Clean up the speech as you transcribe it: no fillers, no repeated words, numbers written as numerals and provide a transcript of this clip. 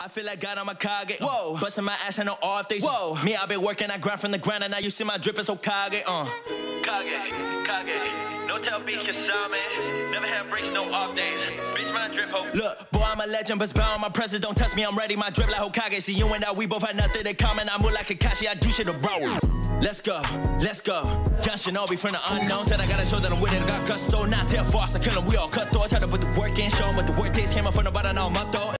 I feel like God, I'm a Kage. Whoa, busting my ass and no off days. Whoa, me, I been working, I grind from the ground, and now you see my drip is Hokage. Kage, Kage, no tell beat Kisame. Never had breaks, no off days. Bitch, my drip, ho. Look, boy, I'm a legend, but bound my presence. Don't touch me, I'm ready. My drip like Hokage. See, you and I, we both had nothing in common. I move like Kakashi, I do shit to bro. Let's go. Young Shinobi from the unknown. Said I gotta show that I'm with it. I got gusto, not tell false. I kill him, we all cut thoughts. Had to put the work in, show him what the work is. Came up from the bottom, now I'm up though.